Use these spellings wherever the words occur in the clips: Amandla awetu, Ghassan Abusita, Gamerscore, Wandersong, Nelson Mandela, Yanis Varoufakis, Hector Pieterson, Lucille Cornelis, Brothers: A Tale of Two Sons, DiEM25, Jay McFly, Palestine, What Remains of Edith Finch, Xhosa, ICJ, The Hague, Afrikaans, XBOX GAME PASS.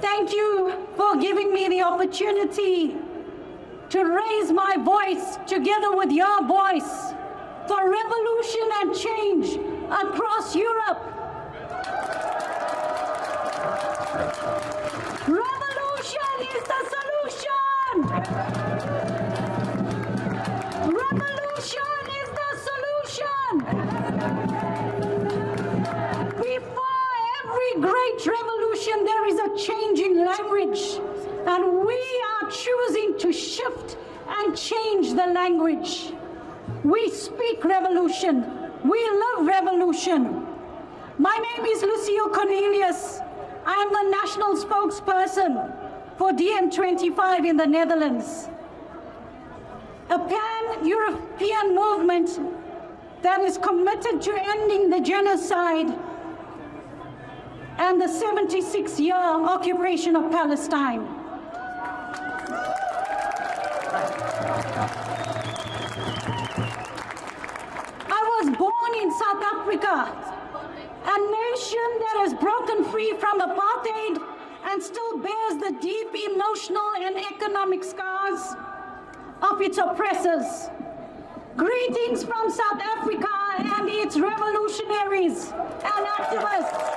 Thank you for giving me the opportunity to raise my voice together with your voice for revolution and change across Europe. Revolution is the solution! Revolution is the solution! Before every great revolution, there is a change in language, and we are choosing to shift and change the language. We speak revolution. We love revolution. My name is Lucille Cornelis. I am the national spokesperson for DiEM25 in the Netherlands, a pan-European movement that is committed to ending the genocide and the 76-year occupation of Palestine. I was born in South Africa, a nation that has broken free from apartheid and still bears the deep emotional and economic scars of its oppressors. Greetings from South Africa and its revolutionaries and activists.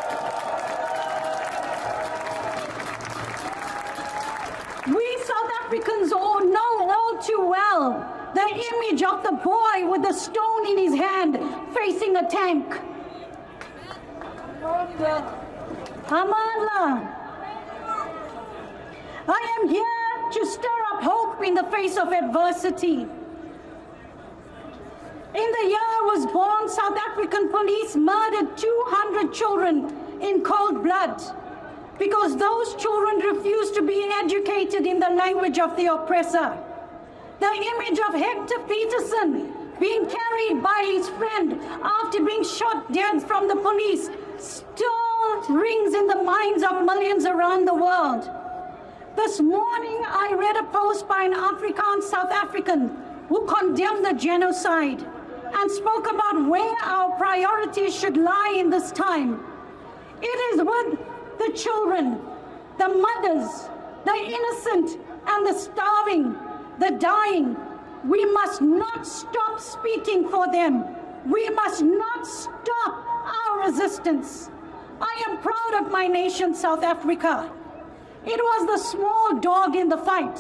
We South Africans all know all too well the image of the boy with the stone in his hand facing a tank. Amandla, I am here to stir up hope in the face of adversity. In the year I was born, South African police murdered 200 children in cold blood because those children refused to be educated in the language of the oppressor. The image of Hector Pieterson being carried by his friend after being shot dead from the police still rings in the minds of millions around the world. This morning I read a post by an Afrikaans South African who condemned the genocide and spoke about where our priorities should lie in this time. It is with the children, the mothers, the innocent and the starving, the dying. We must not stop speaking for them. We must not stop our resistance. I am proud of my nation, South Africa. It was the small dog in the fight,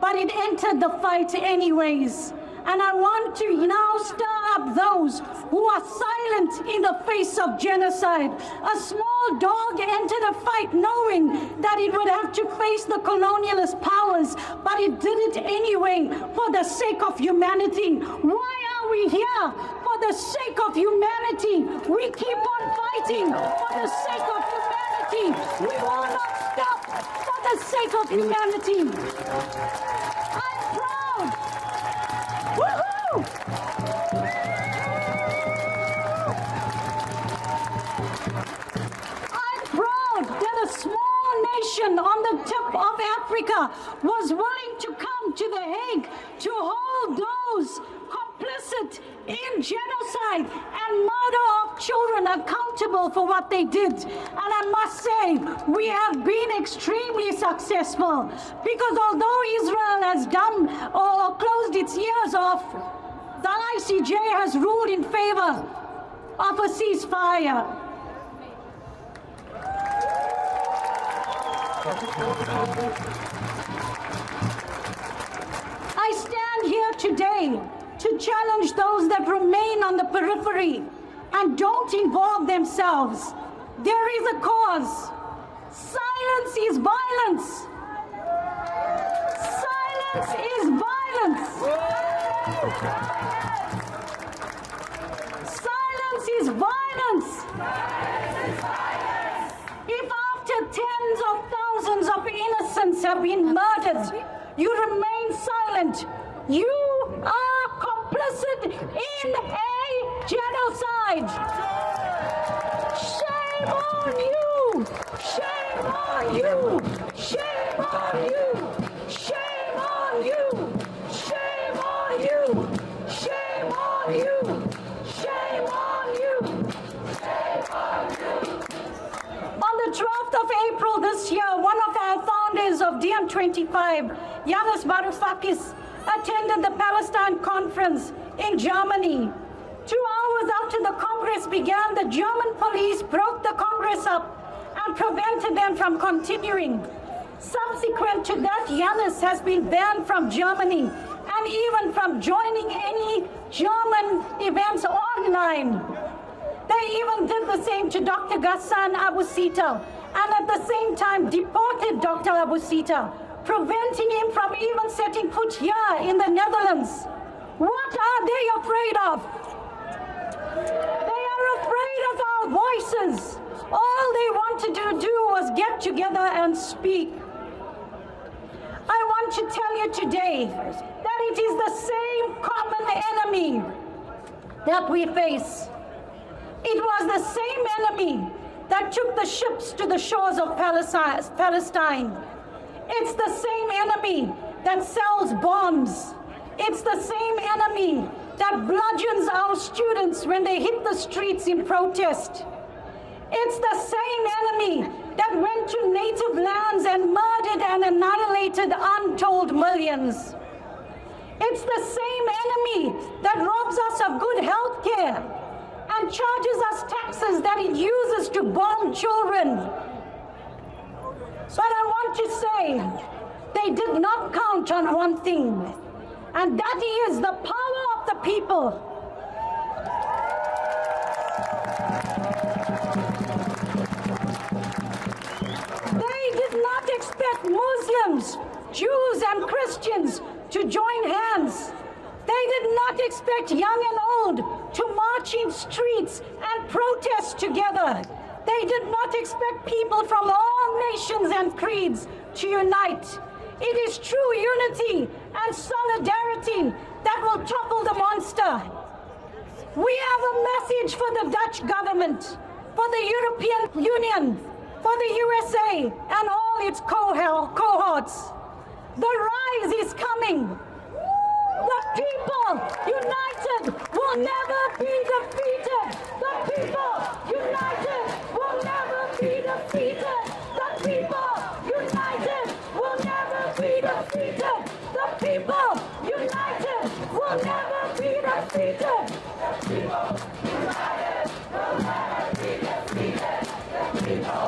but it entered the fight anyways. And I want to now stir up those who are silent in the face of genocide. A small dog entered a fight knowing that it would have to face the colonialist powers, but it did it anyway for the sake of humanity. Why are we here? For the sake of humanity. We keep on fighting for the sake of humanity. We will not stop for the sake of humanity. I'm proud. Woo-hoo! I'm proud that a small nation on the tip of Africa was willing to come to The Hague to hold those complicit in genocide and murder of children accountable for what they did. And I must say, we have been extremely successful, because although Israel has done or closed its ears off, the ICJ has ruled in favor of a ceasefire. I stand here today to challenge those that remain on the periphery and don't involve themselves. There is a cause. Silence is violence. Silence is violence. Silence is violence. If after tens of thousands of innocents have been murdered, you remain silent, you are complicit in a genocide. Shame on you! Shame on you! Shame on you! Shame on you! Shame on you! Shame on you! Shame on you! Shame on you! On the 12th of April this year, one of our DiEM25, Yanis Varoufakis, attended the Palestine conference in Germany. 2 hours after the Congress began, the German police broke the Congress up and prevented them from continuing. Subsequent to that, Yanis has been banned from Germany and even from joining any German events online. They even did the same to Dr. Ghassan Abusita, and at the same time deported Dr. Abusita, preventing him from even setting foot here in the Netherlands. What are they afraid of? They are afraid of our voices. All they wanted to do was get together and speak. I want to tell you today that it is the same common enemy that we face. It was the same enemy that took the ships to the shores of Palestine. It's the same enemy that sells bombs. It's the same enemy that bludgeons our students when they hit the streets in protest. It's the same enemy that went to native lands and murdered and annihilated untold millions. It's the same enemy that robs us of good health care and charges us taxes that it uses to bomb children. But I want to say, they did not count on one thing, and that is the power of the people. Muslims, Jews and Christians to join hands. They did not expect young and old to march in streets and protest together. They did not expect people from all nations and creeds to unite. It is true unity and solidarity that will topple the monster. We have a message for the Dutch government, for the European Union, for the USA and all its cohorts. The rise is coming. The people united will never be defeated. The people united will never be defeated. The people united will never be defeated. The people united will never be defeated. The people united will never be defeated. The people.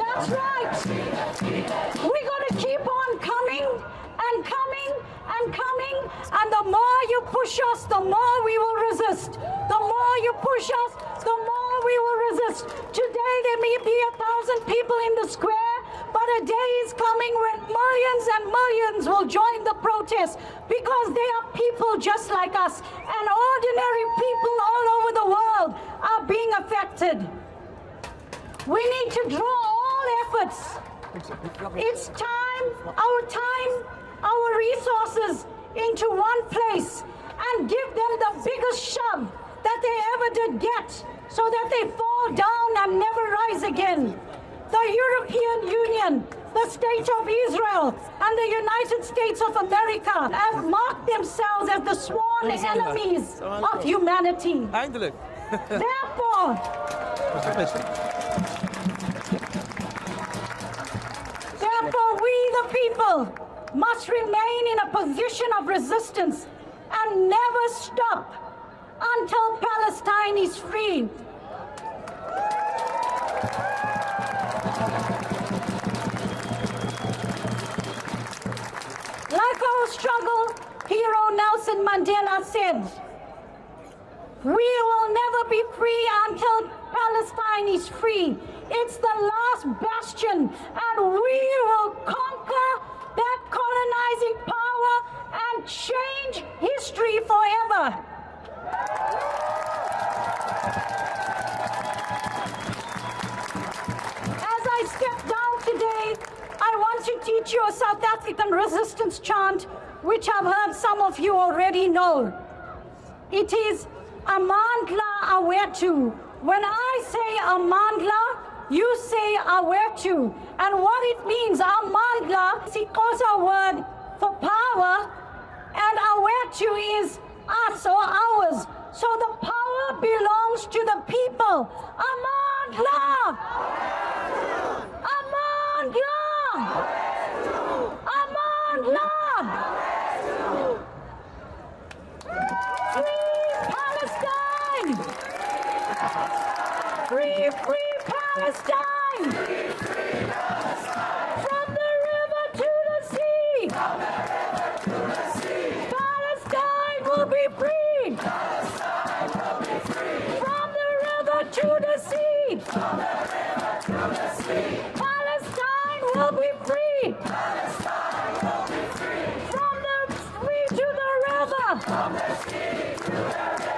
That's right. We're going to keep on coming and coming and coming. And the more you push us, the more we will resist. The more you push us, the more we will resist. Today there may be 1,000 people in the square, but a day is coming when millions and millions will join the protest, because they are people just like us. And ordinary people all over the world are being affected. We need to draw all efforts. It's time, our resources into one place and give them the biggest shove that they ever did get, so that they fall down and never rise again. The European Union, the State of Israel, and the United States of America have marked themselves as the sworn enemies of humanity. Therefore, we the people must remain in a position of resistance and never stop until Palestine is free. Like our struggle hero Nelson Mandela said, we will never be free until Palestine is free. It's the last bastion, and we will conquer that colonizing power and change history forever. As I step down today, I want to teach you a South African resistance chant, which I've heard some of you already know. It is Amandla awetu. When I say Amandla, you say awetu. And what it means, Amandla, is a Xhosa word for power, and awetu is us or ours. So the power belongs to the people. Amandla! Amandla! Palestine! Free Palestine! Free, free Palestine! Free, free Palestine! From the river to the sea! From the river to the sea! Palestine will be free! Palestine will be free! From the river to the sea! From the river to the sea! Palestine will be free! Palestine will be free! From the sea to the river! From the sea to the river!